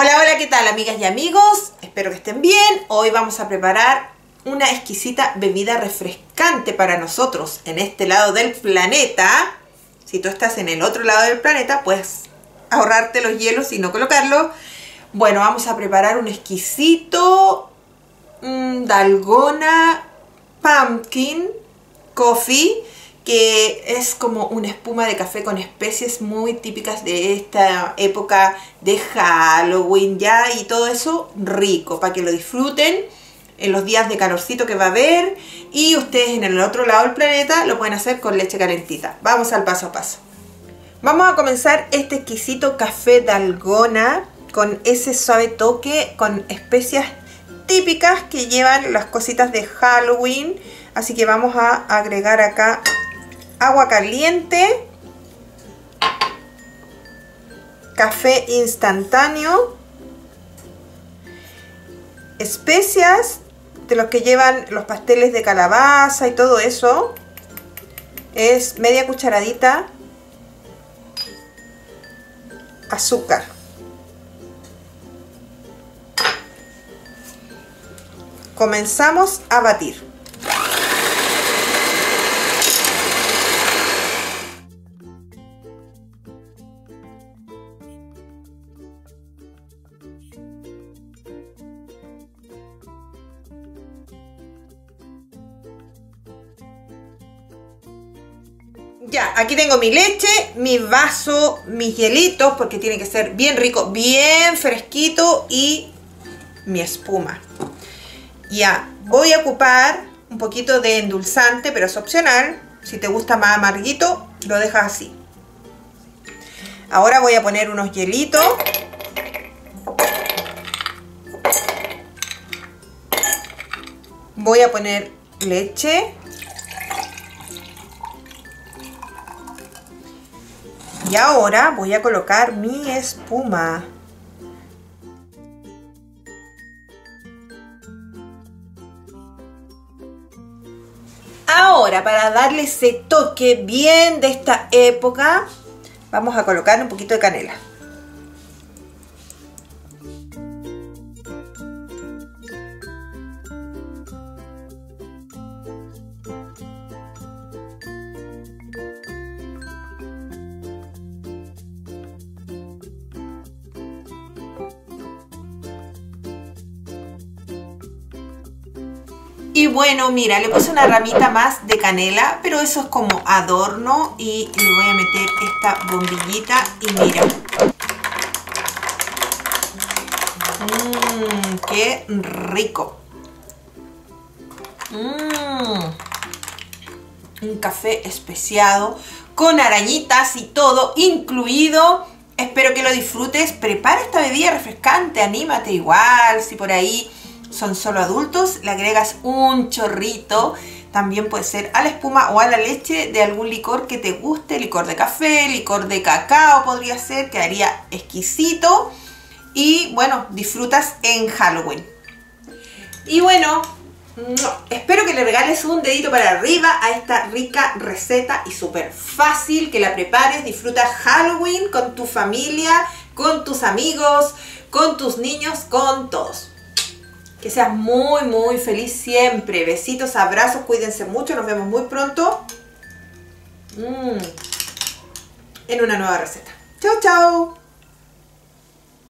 Hola, hola, ¿qué tal, amigas y amigos? Espero que estén bien. Hoy vamos a preparar una exquisita bebida refrescante para nosotros en este lado del planeta. Si tú estás en el otro lado del planeta, puedes ahorrarte los hielos y no colocarlo. Bueno, vamos a preparar un exquisito Dalgona Pumpkin Coffee, que es como una espuma de café con especies muy típicas de esta época de Halloween ya, y todo eso rico, para que lo disfruten en los días de calorcito que va a haber, y ustedes en el otro lado del planeta lo pueden hacer con leche calentita. Vamos al paso a paso. Vamos a comenzar este exquisito café Dalgona con ese suave toque, con especias típicas que llevan las cositas de Halloween. Así que vamos a agregar acá agua caliente, café instantáneo, especias de los que llevan los pasteles de calabaza y todo eso. Es media cucharadita, azúcar, comenzamos a batir. Ya, aquí tengo mi leche, mi vaso, mis hielitos, porque tiene que ser bien rico, bien fresquito, y mi espuma. Ya, voy a ocupar un poquito de endulzante, pero es opcional. Si te gusta más amarguito, lo dejas así. Ahora voy a poner unos hielitos. Voy a poner leche. Y ahora voy a colocar mi espuma. Ahora, para darle ese toque bien de esta época, vamos a colocar un poquito de canela. Y bueno, mira, le puse una ramita más de canela, pero eso es como adorno, y le voy a meter esta bombillita y mira. ¡Qué rico! Un café especiado con arañitas y todo incluido. Espero que lo disfrutes. Prepara esta bebida refrescante, anímate igual, si por ahí son solo adultos, le agregas un chorrito. También puede ser a la espuma o a la leche de algún licor que te guste, licor de café, licor de cacao podría ser, quedaría exquisito. Y bueno, disfrutas en Halloween. Y bueno, espero que le regales un dedito para arriba a esta rica receta y súper fácil, que la prepares, disfruta Halloween con tu familia, con tus amigos, con tus niños, con todos. Que seas muy, muy feliz siempre. Besitos, abrazos, cuídense mucho. Nos vemos muy pronto en una nueva receta. Chao, chao.